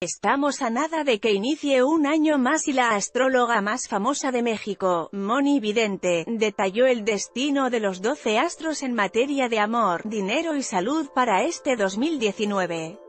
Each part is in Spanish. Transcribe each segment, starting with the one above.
Estamos a nada de que inicie un año más y la astróloga más famosa de México, Mhoni Vidente, detalló el destino de los 12 astros en materia de amor, dinero y salud para este 2019.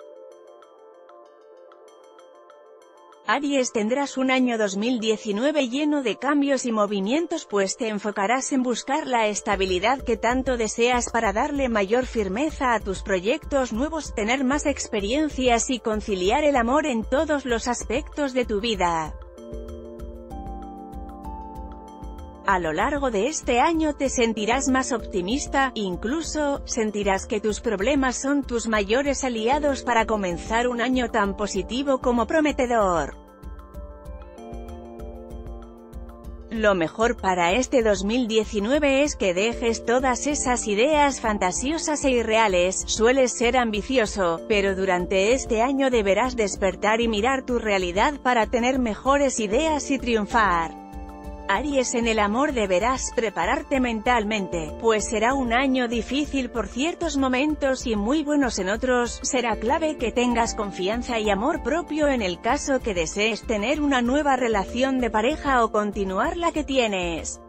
Aries, tendrás un año 2019 lleno de cambios y movimientos, pues te enfocarás en buscar la estabilidad que tanto deseas para darle mayor firmeza a tus proyectos nuevos, tener más experiencias y conciliar el amor en todos los aspectos de tu vida. A lo largo de este año te sentirás más optimista, incluso sentirás que tus problemas son tus mayores aliados para comenzar un año tan positivo como prometedor. Lo mejor para este 2019 es que dejes todas esas ideas fantasiosas e irreales. Sueles ser ambicioso, pero durante este año deberás despertar y mirar tu realidad para tener mejores ideas y triunfar. Aries, en el amor deberás prepararte mentalmente, pues será un año difícil por ciertos momentos y muy buenos en otros. Será clave que tengas confianza y amor propio en el caso que desees tener una nueva relación de pareja o continuar la que tienes.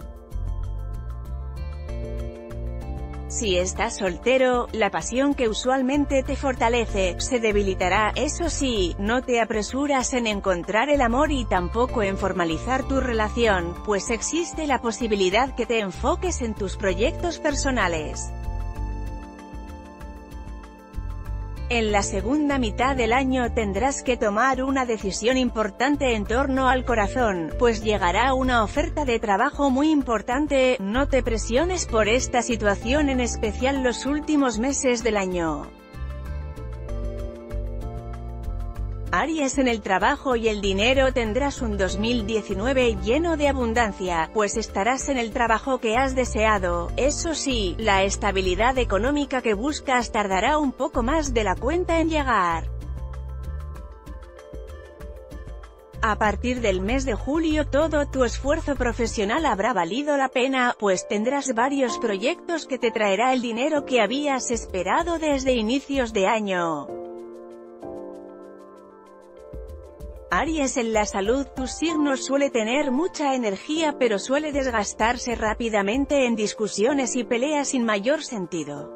Si estás soltero, la pasión que usualmente te fortalece se debilitará. Eso sí, no te apresuras en encontrar el amor y tampoco en formalizar tu relación, pues existe la posibilidad que te enfoques en tus proyectos personales. En la segunda mitad del año tendrás que tomar una decisión importante en torno al corazón, pues llegará una oferta de trabajo muy importante. No te presiones por esta situación, en especial los últimos meses del año. Aries, en el trabajo y el dinero tendrás un 2019 lleno de abundancia, pues estarás en el trabajo que has deseado. Eso sí, la estabilidad económica que buscas tardará un poco más de la cuenta en llegar. A partir del mes de julio todo tu esfuerzo profesional habrá valido la pena, pues tendrás varios proyectos que te traerá el dinero que habías esperado desde inicios de año. Aries, en la salud, tu signo suele tener mucha energía pero suele desgastarse rápidamente en discusiones y peleas sin mayor sentido.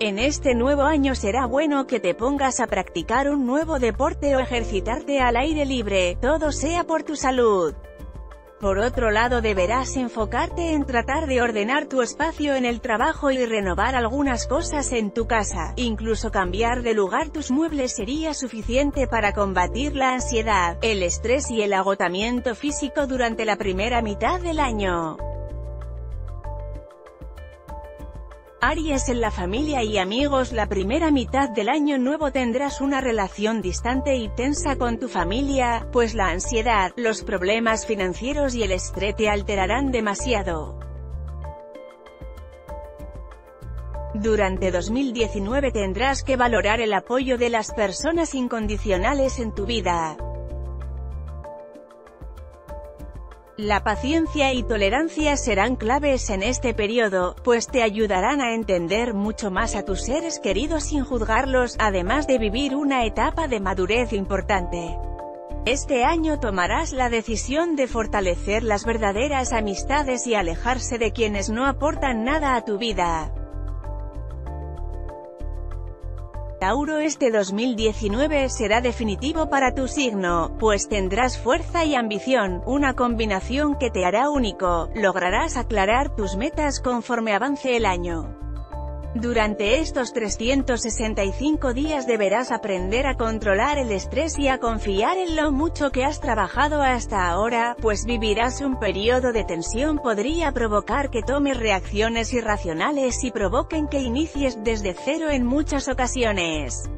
En este nuevo año será bueno que te pongas a practicar un nuevo deporte o ejercitarte al aire libre, todo sea por tu salud. Por otro lado, deberás enfocarte en tratar de ordenar tu espacio en el trabajo y renovar algunas cosas en tu casa. Incluso cambiar de lugar tus muebles sería suficiente para combatir la ansiedad, el estrés y el agotamiento físico durante la primera mitad del año. Aries, en la familia y amigos, la primera mitad del año nuevo tendrás una relación distante y tensa con tu familia, pues la ansiedad, los problemas financieros y el estrés te alterarán demasiado. Durante 2019 tendrás que valorar el apoyo de las personas incondicionales en tu vida. La paciencia y tolerancia serán claves en este periodo, pues te ayudarán a entender mucho más a tus seres queridos sin juzgarlos, además de vivir una etapa de madurez importante. Este año tomarás la decisión de fortalecer las verdaderas amistades y alejarse de quienes no aportan nada a tu vida. Tauro, este 2019 será definitivo para tu signo, pues tendrás fuerza y ambición, una combinación que te hará único. Lograrás aclarar tus metas conforme avance el año. Durante estos 365 días deberás aprender a controlar el estrés y a confiar en lo mucho que has trabajado hasta ahora, pues vivirás un periodo de tensión que podría provocar que tomes reacciones irracionales y provoquen que inicies desde cero en muchas ocasiones.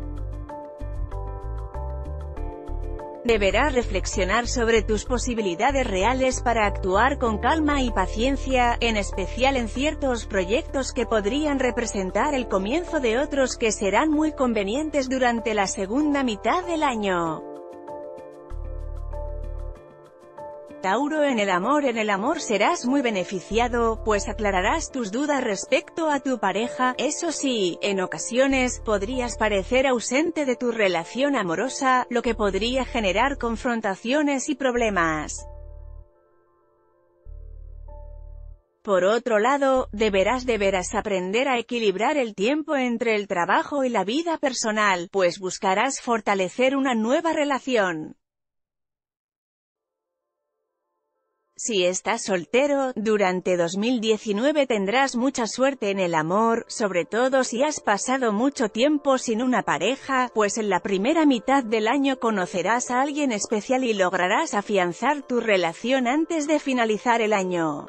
Deberás reflexionar sobre tus posibilidades reales para actuar con calma y paciencia, en especial en ciertos proyectos que podrían representar el comienzo de otros que serán muy convenientes durante la segunda mitad del año. Tauro, en el amor serás muy beneficiado, pues aclararás tus dudas respecto a tu pareja. Eso sí, en ocasiones, podrías parecer ausente de tu relación amorosa, lo que podría generar confrontaciones y problemas. Por otro lado, deberás aprender a equilibrar el tiempo entre el trabajo y la vida personal, pues buscarás fortalecer una nueva relación. Si estás soltero, durante 2019 tendrás mucha suerte en el amor, sobre todo si has pasado mucho tiempo sin una pareja, pues en la primera mitad del año conocerás a alguien especial y lograrás afianzar tu relación antes de finalizar el año.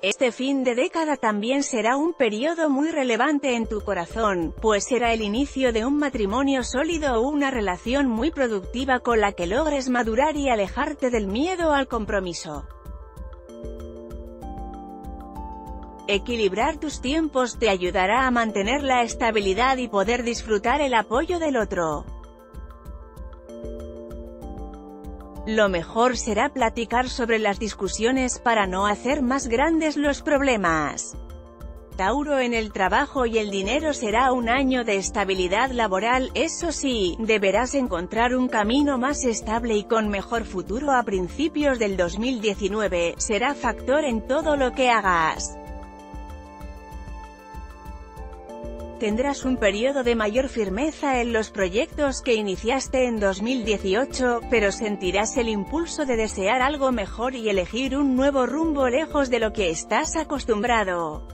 Este fin de década también será un periodo muy relevante en tu corazón, pues será el inicio de un matrimonio sólido o una relación muy productiva con la que logres madurar y alejarte del miedo al compromiso. Equilibrar tus tiempos te ayudará a mantener la estabilidad y poder disfrutar el apoyo del otro. Lo mejor será platicar sobre las discusiones para no hacer más grandes los problemas. Tauro, en el trabajo y el dinero será un año de estabilidad laboral. Eso sí, deberás encontrar un camino más estable y con mejor futuro a principios del 2019, será factor en todo lo que hagas. Tendrás un periodo de mayor firmeza en los proyectos que iniciaste en 2018, pero sentirás el impulso de desear algo mejor y elegir un nuevo rumbo lejos de lo que estás acostumbrado.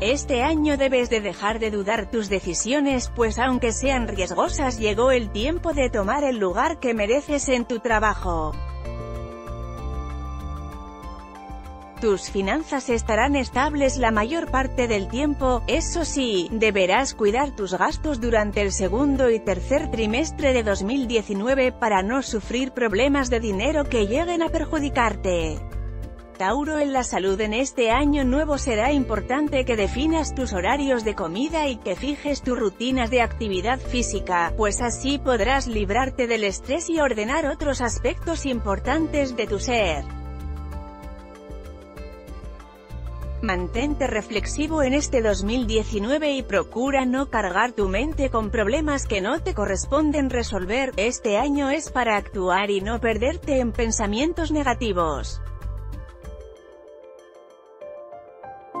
Este año debes de dejar de dudar tus decisiones, pues aunque sean riesgosas, llegó el tiempo de tomar el lugar que mereces en tu trabajo. Tus finanzas estarán estables la mayor parte del tiempo. Eso sí, deberás cuidar tus gastos durante el segundo y tercer trimestre de 2019 para no sufrir problemas de dinero que lleguen a perjudicarte. Tauro, en la salud en este año nuevo será importante que definas tus horarios de comida y que fijes tus rutinas de actividad física, pues así podrás librarte del estrés y ordenar otros aspectos importantes de tu ser. Mantente reflexivo en este 2019 y procura no cargar tu mente con problemas que no te corresponden resolver. Este año es para actuar y no perderte en pensamientos negativos.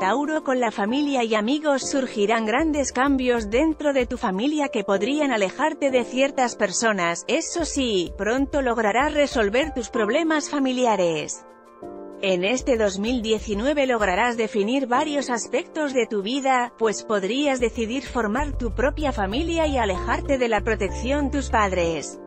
Tauro, con la familia y amigos surgirán grandes cambios dentro de tu familia que podrían alejarte de ciertas personas. Eso sí, pronto lograrás resolver tus problemas familiares. En este 2019 lograrás definir varios aspectos de tu vida, pues podrías decidir formar tu propia familia y alejarte de la protección de tus padres.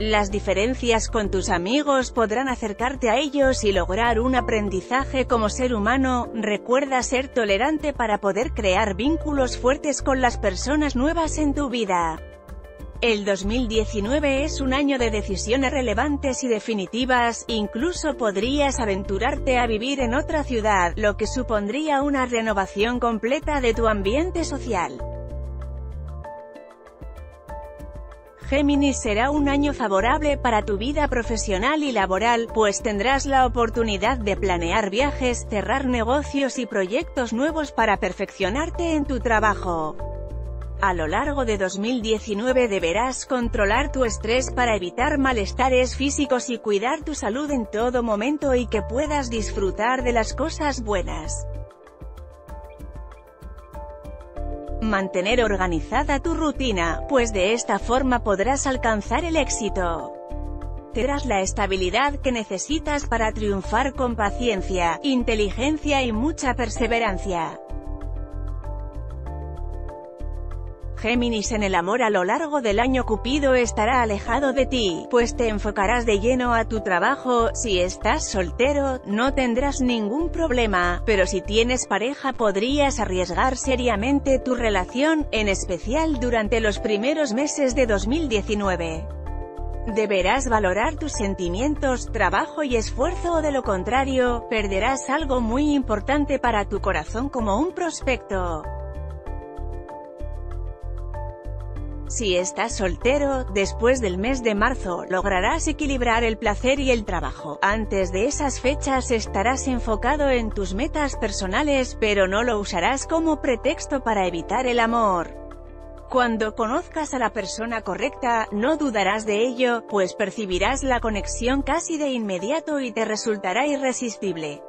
Las diferencias con tus amigos podrán acercarte a ellos y lograr un aprendizaje como ser humano. Recuerda ser tolerante para poder crear vínculos fuertes con las personas nuevas en tu vida. El 2019 es un año de decisiones relevantes y definitivas, incluso podrías aventurarte a vivir en otra ciudad, lo que supondría una renovación completa de tu ambiente social. Géminis, será un año favorable para tu vida profesional y laboral, pues tendrás la oportunidad de planear viajes, cerrar negocios y proyectos nuevos para perfeccionarte en tu trabajo. A lo largo de 2019 deberás controlar tu estrés para evitar malestares físicos y cuidar tu salud en todo momento y que puedas disfrutar de las cosas buenas. Mantener organizada tu rutina, pues de esta forma podrás alcanzar el éxito. Tendrás la estabilidad que necesitas para triunfar con paciencia, inteligencia y mucha perseverancia. Géminis, en el amor a lo largo del año Cupido estará alejado de ti, pues te enfocarás de lleno a tu trabajo. Si estás soltero, no tendrás ningún problema, pero si tienes pareja podrías arriesgar seriamente tu relación, en especial durante los primeros meses de 2019. Deberás valorar tus sentimientos, trabajo y esfuerzo o de lo contrario, perderás algo muy importante para tu corazón como un prospecto. Si estás soltero, después del mes de marzo, lograrás equilibrar el placer y el trabajo. Antes de esas fechas estarás enfocado en tus metas personales, pero no lo usarás como pretexto para evitar el amor. Cuando conozcas a la persona correcta, no dudarás de ello, pues percibirás la conexión casi de inmediato y te resultará irresistible.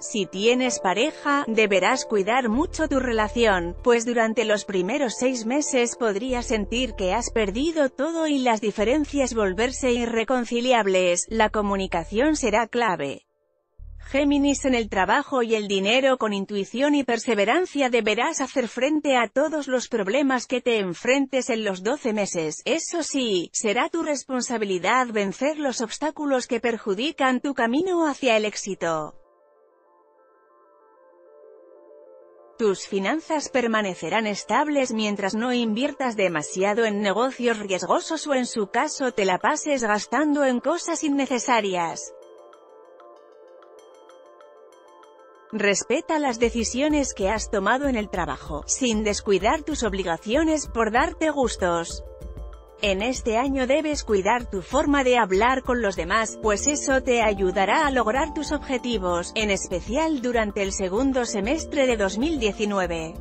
Si tienes pareja, deberás cuidar mucho tu relación, pues durante los primeros 6 meses podrías sentir que has perdido todo y las diferencias volverse irreconciliables. La comunicación será clave. Géminis, en el trabajo y el dinero, con intuición y perseverancia deberás hacer frente a todos los problemas que te enfrentes en los 12 meses. Eso sí, será tu responsabilidad vencer los obstáculos que perjudican tu camino hacia el éxito. Tus finanzas permanecerán estables mientras no inviertas demasiado en negocios riesgosos o, en su caso, te la pases gastando en cosas innecesarias. Respeta las decisiones que has tomado en el trabajo, sin descuidar tus obligaciones por darte gustos. En este año debes cuidar tu forma de hablar con los demás, pues eso te ayudará a lograr tus objetivos, en especial durante el segundo semestre de 2019.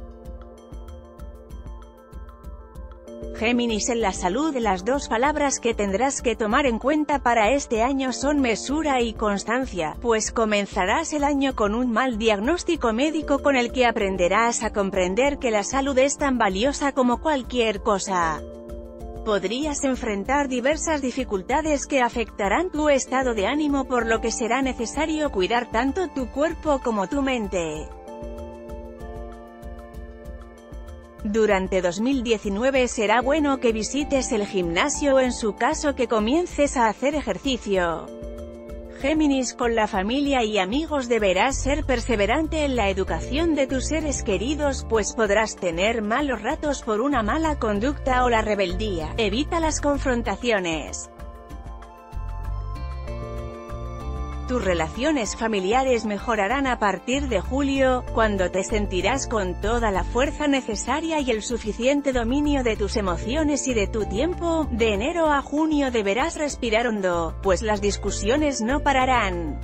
Géminis, en la salud, las dos palabras que tendrás que tomar en cuenta para este año son mesura y constancia, pues comenzarás el año con un mal diagnóstico médico con el que aprenderás a comprender que la salud es tan valiosa como cualquier cosa. Podrías enfrentar diversas dificultades que afectarán tu estado de ánimo, por lo que será necesario cuidar tanto tu cuerpo como tu mente. Durante 2019 será bueno que visites el gimnasio o, en su caso, que comiences a hacer ejercicio. Géminis, con la familia y amigos deberás ser perseverante en la educación de tus seres queridos, pues podrás tener malos ratos por una mala conducta o la rebeldía. Evita las confrontaciones. Tus relaciones familiares mejorarán a partir de julio, cuando te sentirás con toda la fuerza necesaria y el suficiente dominio de tus emociones y de tu tiempo. De enero a junio deberás respirar hondo, pues las discusiones no pararán.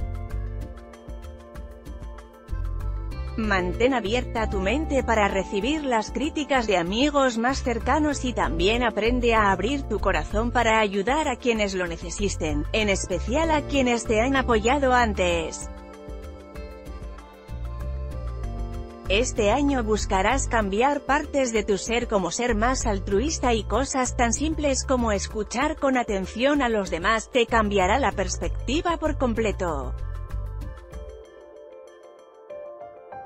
Mantén abierta tu mente para recibir las críticas de amigos más cercanos y también aprende a abrir tu corazón para ayudar a quienes lo necesiten, en especial a quienes te han apoyado antes. Este año buscarás cambiar partes de tu ser, como ser más altruista, y cosas tan simples como escuchar con atención a los demás te cambiará la perspectiva por completo.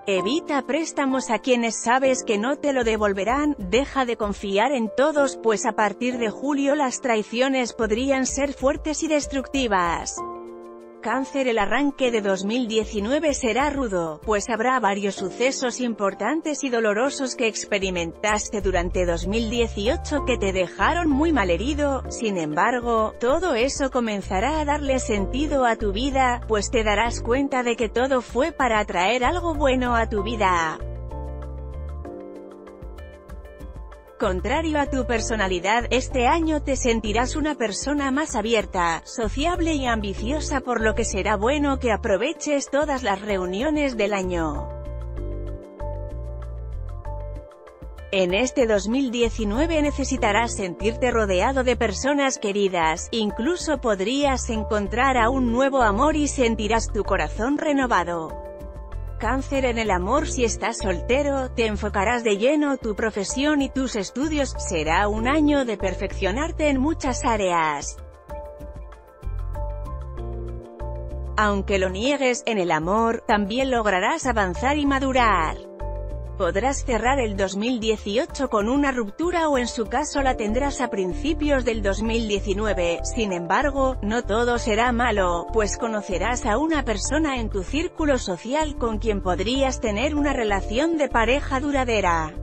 Evita préstamos a quienes sabes que no te lo devolverán. Deja de confiar en todos, pues a partir de julio las traiciones podrían ser fuertes y destructivas. Cáncer, el arranque de 2019 será rudo, pues habrá varios sucesos importantes y dolorosos que experimentaste durante 2018 que te dejaron muy malherido. Sin embargo, todo eso comenzará a darle sentido a tu vida, pues te darás cuenta de que todo fue para atraer algo bueno a tu vida. Contrario a tu personalidad, este año te sentirás una persona más abierta, sociable y ambiciosa, por lo que será bueno que aproveches todas las reuniones del año. En este 2019 necesitarás sentirte rodeado de personas queridas, incluso podrías encontrar a un nuevo amor y sentirás tu corazón renovado. Cáncer, en el amor, si estás soltero, te enfocarás de lleno tu profesión y tus estudios. Será un año de perfeccionarte en muchas áreas. Aunque lo niegues, en el amor también lograrás avanzar y madurar. Podrás cerrar el 2018 con una ruptura o, en su caso, la tendrás a principios del 2019, sin embargo, no todo será malo, pues conocerás a una persona en tu círculo social con quien podrías tener una relación de pareja duradera.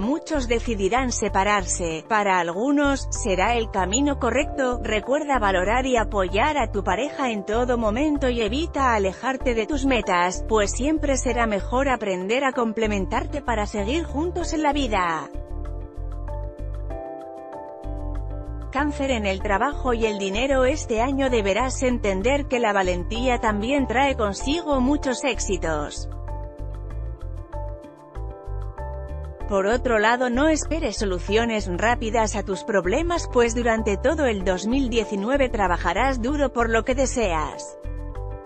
Muchos decidirán separarse, para algunos, será el camino correcto. Recuerda valorar y apoyar a tu pareja en todo momento y evita alejarte de tus metas, pues siempre será mejor aprender a complementarte para seguir juntos en la vida. Cáncer. En el trabajo y el dinero este año deberás entender que la valentía también trae consigo muchos éxitos. Por otro lado, no esperes soluciones rápidas a tus problemas, pues durante todo el 2019 trabajarás duro por lo que deseas.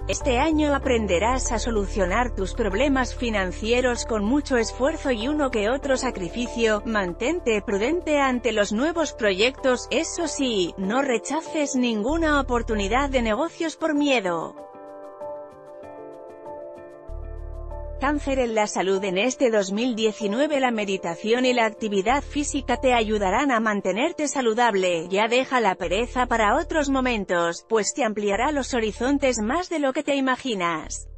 Este año aprenderás a solucionar tus problemas financieros con mucho esfuerzo y uno que otro sacrificio. Mantente prudente ante los nuevos proyectos, eso sí, no rechaces ninguna oportunidad de negocios por miedo. Cáncer. En la salud en este 2019 la meditación y la actividad física te ayudarán a mantenerte saludable. Ya deja la pereza para otros momentos, pues te ampliará los horizontes más de lo que te imaginas.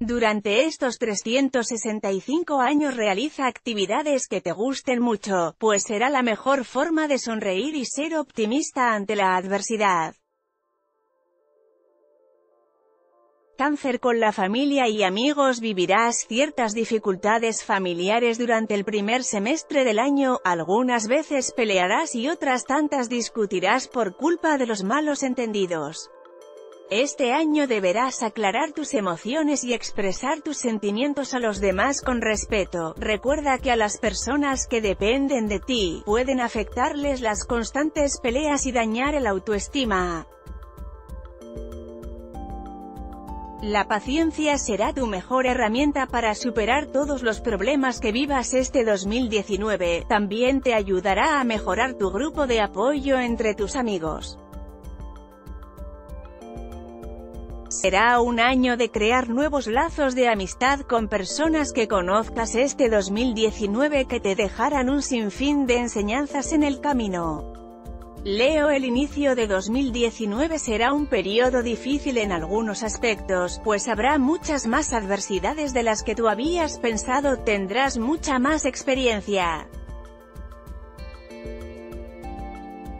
Durante estos 365 años realiza actividades que te gusten mucho, pues será la mejor forma de sonreír y ser optimista ante la adversidad. Cáncer. Con la familia y amigos vivirás ciertas dificultades familiares durante el primer semestre del año. Algunas veces pelearás y otras tantas discutirás por culpa de los malos entendidos. Este año deberás aclarar tus emociones y expresar tus sentimientos a los demás con respeto. Recuerda que a las personas que dependen de ti, pueden afectarles las constantes peleas y dañar el autoestima. La paciencia será tu mejor herramienta para superar todos los problemas que vivas este 2019. También te ayudará a mejorar tu grupo de apoyo entre tus amigos. Será un año de crear nuevos lazos de amistad con personas que conozcas este 2019 que te dejarán un sinfín de enseñanzas en el camino. Leo. El inicio de 2019 será un periodo difícil en algunos aspectos, pues habrá muchas más adversidades de las que tú habías pensado. Tendrás mucha más experiencia.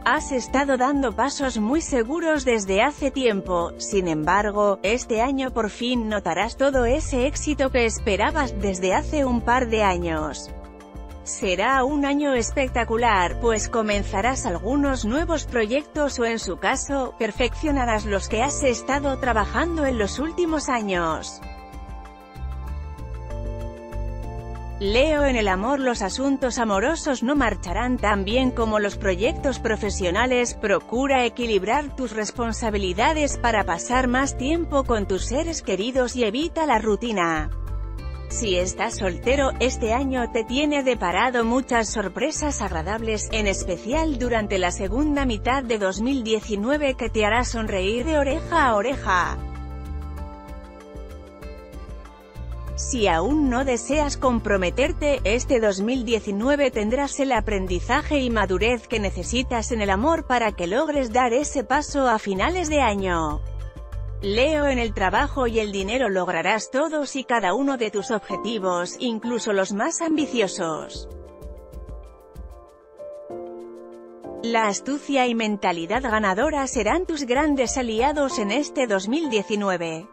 Has estado dando pasos muy seguros desde hace tiempo, sin embargo, este año por fin notarás todo ese éxito que esperabas desde hace un par de años. Será un año espectacular, pues comenzarás algunos nuevos proyectos o en su caso, perfeccionarás los que has estado trabajando en los últimos años. Leo. En el amor los asuntos amorosos no marcharán tan bien como los proyectos profesionales. Procura equilibrar tus responsabilidades para pasar más tiempo con tus seres queridos y evita la rutina. Si estás soltero, este año te tiene deparado muchas sorpresas agradables, en especial durante la segunda mitad de 2019 que te hará sonreír de oreja a oreja. Si aún no deseas comprometerte, este 2019 tendrás el aprendizaje y madurez que necesitas en el amor para que logres dar ese paso a finales de año. Leo. En el trabajo y el dinero lograrás todos y cada uno de tus objetivos, incluso los más ambiciosos. La astucia y mentalidad ganadora serán tus grandes aliados en este 2019.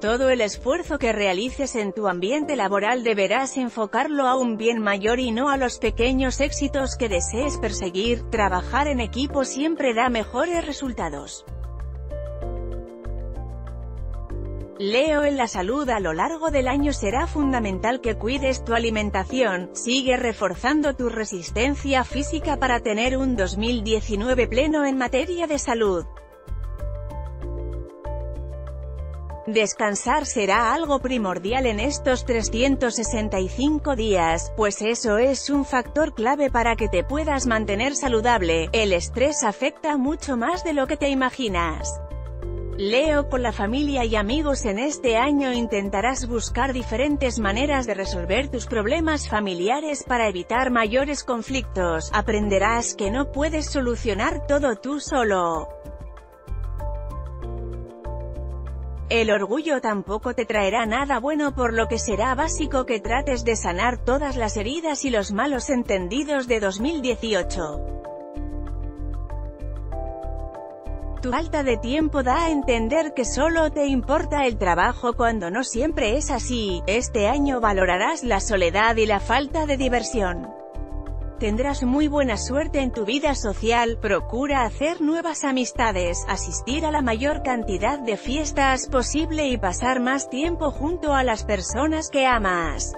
Todo el esfuerzo que realices en tu ambiente laboral deberás enfocarlo a un bien mayor y no a los pequeños éxitos que desees perseguir. Trabajar en equipo siempre da mejores resultados. Leo. En la salud a lo largo del año será fundamental que cuides tu alimentación. Sigue reforzando tu resistencia física para tener un 2019 pleno en materia de salud. Descansar será algo primordial en estos 365 días, pues eso es un factor clave para que te puedas mantener saludable. El estrés afecta mucho más de lo que te imaginas. Leo. Con la familia y amigos en este año intentarás buscar diferentes maneras de resolver tus problemas familiares para evitar mayores conflictos. Aprenderás que no puedes solucionar todo tú solo. El orgullo tampoco te traerá nada bueno, por lo que será básico que trates de sanar todas las heridas y los malos entendidos de 2018. Tu falta de tiempo da a entender que solo te importa el trabajo cuando no siempre es así. Este año valorarás la soledad y la falta de diversión. Tendrás muy buena suerte en tu vida social, procura hacer nuevas amistades, asistir a la mayor cantidad de fiestas posible y pasar más tiempo junto a las personas que amas.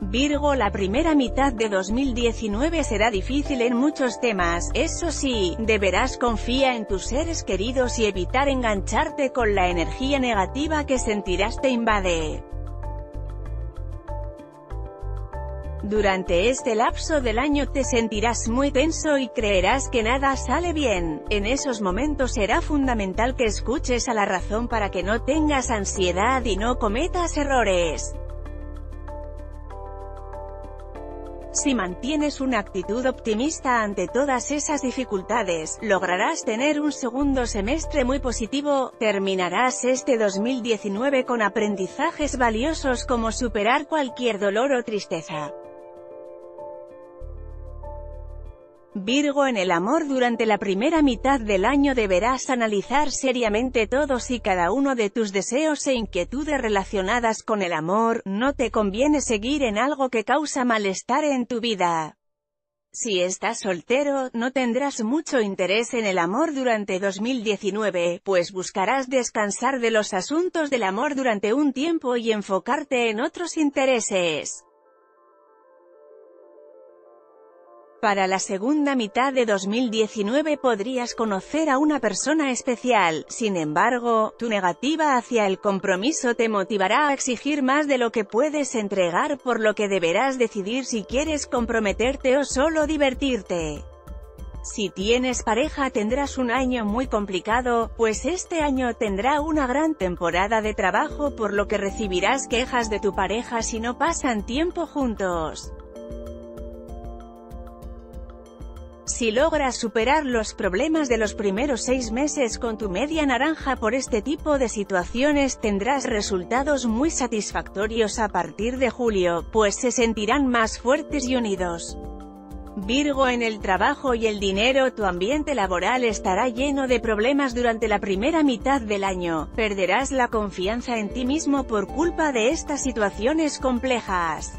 Virgo, la primera mitad de 2019 será difícil en muchos temas, eso sí, deberás confiar en tus seres queridos y evitar engancharte con la energía negativa que sentirás te invade. Durante este lapso del año te sentirás muy tenso y creerás que nada sale bien. En esos momentos será fundamental que escuches a la razón para que no tengas ansiedad y no cometas errores. Si mantienes una actitud optimista ante todas esas dificultades, lograrás tener un segundo semestre muy positivo. Terminarás este 2019 con aprendizajes valiosos como superar cualquier dolor o tristeza. Virgo, en el amor durante la primera mitad del año deberás analizar seriamente todos y cada uno de tus deseos e inquietudes relacionadas con el amor. No te conviene seguir en algo que causa malestar en tu vida. Si estás soltero, no tendrás mucho interés en el amor durante 2019, pues buscarás descansar de los asuntos del amor durante un tiempo y enfocarte en otros intereses. Para la segunda mitad de 2019 podrías conocer a una persona especial, sin embargo, tu negativa hacia el compromiso te motivará a exigir más de lo que puedes entregar, por lo que deberás decidir si quieres comprometerte o solo divertirte. Si tienes pareja tendrás un año muy complicado, pues este año tendrá una gran temporada de trabajo, por lo que recibirás quejas de tu pareja si no pasan tiempo juntos. Si logras superar los problemas de los primeros 6 meses con tu media naranja por este tipo de situaciones, tendrás resultados muy satisfactorios a partir de julio, pues se sentirán más fuertes y unidos. Virgo, en el trabajo y el dinero, tu ambiente laboral estará lleno de problemas durante la primera mitad del año. Perderás la confianza en ti mismo por culpa de estas situaciones complejas.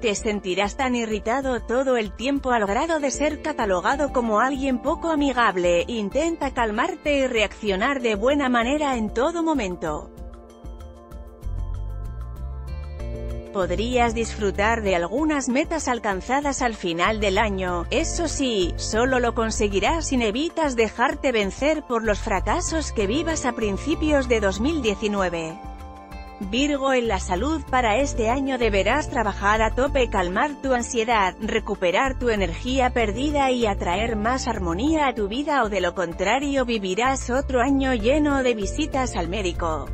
Te sentirás tan irritado todo el tiempo al grado de ser catalogado como alguien poco amigable. Intenta calmarte y reaccionar de buena manera en todo momento. Podrías disfrutar de algunas metas alcanzadas al final del año, eso sí, solo lo conseguirás si evitas dejarte vencer por los fracasos que vivas a principios de 2019. Virgo, en la salud para este año deberás trabajar a tope, calmar tu ansiedad, recuperar tu energía perdida y atraer más armonía a tu vida, o de lo contrario vivirás otro año lleno de visitas al médico.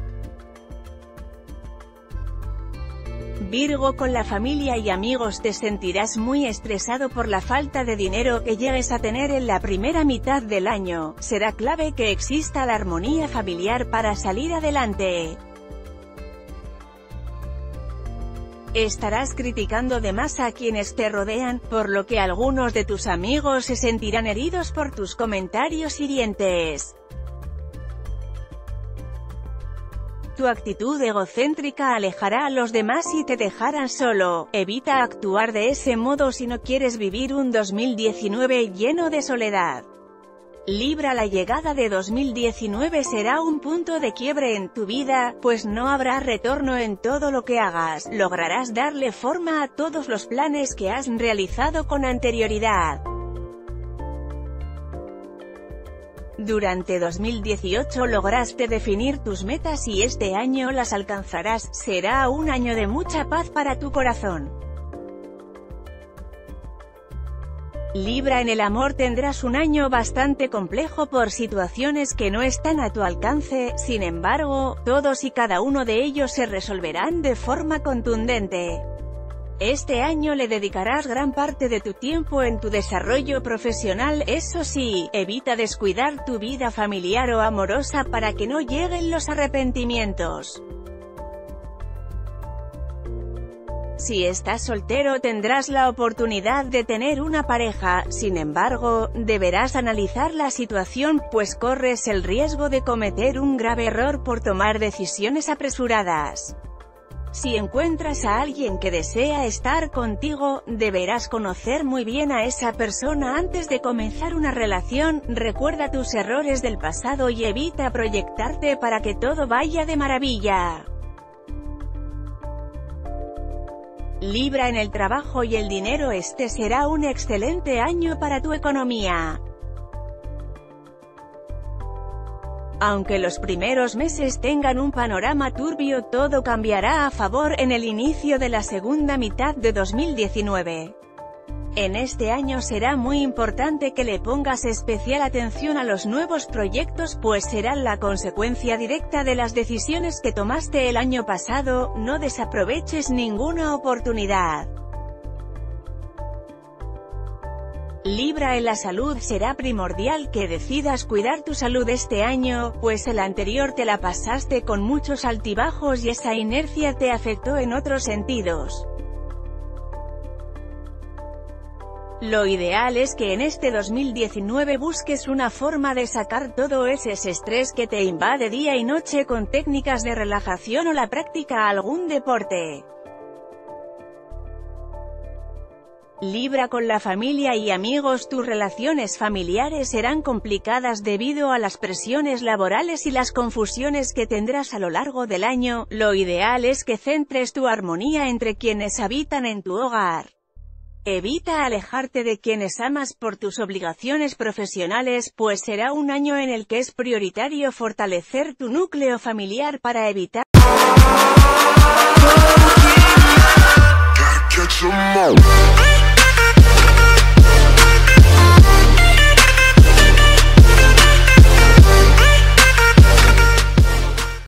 Virgo, con la familia y amigos te sentirás muy estresado por la falta de dinero que llegues a tener en la primera mitad del año. Será clave que exista la armonía familiar para salir adelante. Estarás criticando de más a quienes te rodean, por lo que algunos de tus amigos se sentirán heridos por tus comentarios hirientes. Tu actitud egocéntrica alejará a los demás y te dejarán solo. Evita actuar de ese modo si no quieres vivir un 2019 lleno de soledad. Libra, la llegada de 2019 será un punto de quiebre en tu vida, pues no habrá retorno en todo lo que hagas. Lograrás darle forma a todos los planes que has realizado con anterioridad. Durante 2018 lograste definir tus metas y este año las alcanzarás. Será un año de mucha paz para tu corazón. Libra, en el amor tendrás un año bastante complejo por situaciones que no están a tu alcance, sin embargo, todos y cada uno de ellos se resolverán de forma contundente. Este año le dedicarás gran parte de tu tiempo en tu desarrollo profesional, eso sí, evita descuidar tu vida familiar o amorosa para que no lleguen los arrepentimientos. Si estás soltero tendrás la oportunidad de tener una pareja, sin embargo, deberás analizar la situación, pues corres el riesgo de cometer un grave error por tomar decisiones apresuradas. Si encuentras a alguien que desea estar contigo, deberás conocer muy bien a esa persona antes de comenzar una relación, recuerda tus errores del pasado y evita proyectarte para que todo vaya de maravilla. Libra en el trabajo y el dinero, este será un excelente año para tu economía. Aunque los primeros meses tengan un panorama turbio, todo cambiará a favor en el inicio de la segunda mitad de 2019. En este año será muy importante que le pongas especial atención a los nuevos proyectos, pues serán la consecuencia directa de las decisiones que tomaste el año pasado, no desaproveches ninguna oportunidad. Libra en la salud, será primordial que decidas cuidar tu salud este año, pues el anterior te la pasaste con muchos altibajos y esa inercia te afectó en otros sentidos. Lo ideal es que en este 2019 busques una forma de sacar todo ese estrés que te invade día y noche con técnicas de relajación o la práctica de algún deporte. Libra con la familia y amigos, tus relaciones familiares serán complicadas debido a las presiones laborales y las confusiones que tendrás a lo largo del año, lo ideal es que centres tu armonía entre quienes habitan en tu hogar. Evita alejarte de quienes amas por tus obligaciones profesionales, pues será un año en el que es prioritario fortalecer tu núcleo familiar para evitar